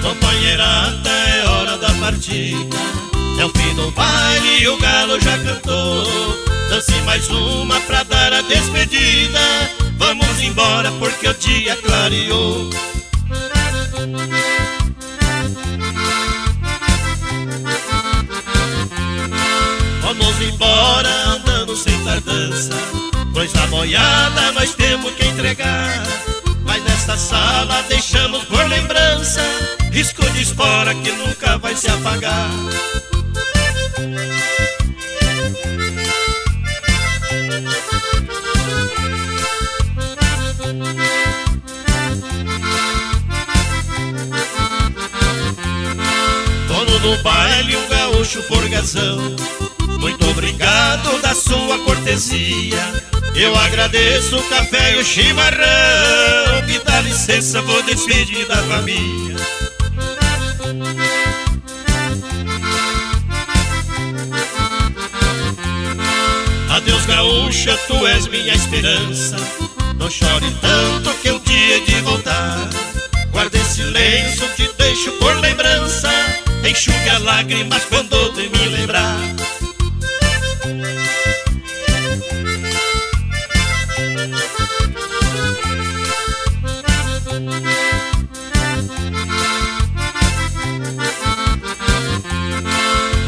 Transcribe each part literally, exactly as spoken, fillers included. Companheirada, é hora da partida, é o fim do baile e o galo já cantou. Dance mais uma pra dar a despedida, vamos embora porque o dia clareou. Vamos embora andando sem tardança, pois na boiada nós temos que entregar. Mas nesta sala deixamos por lembrança risco de espora que nunca vai se apagar. Dono do baile, um gaúcho forgazão, muito obrigado da sua cortesia. Eu agradeço o café e o chimarrão. Me dá licença, vou despedir da família. Adeus gaúcha, tu és minha esperança. Não chore tanto que um dia é de voltar. Guarda esse lenço, te deixo por lembrança. Enxuga lágrimas quando de me lembrar.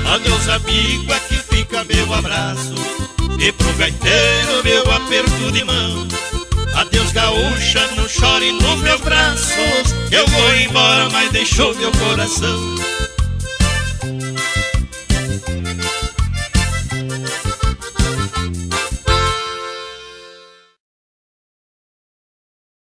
Adeus amigo, aqui fica meu abraço e pro gaiteiro meu aperto de mão. Adeus gaúcha, não chore nos meus braços, eu vou embora, mas deixou meu coração.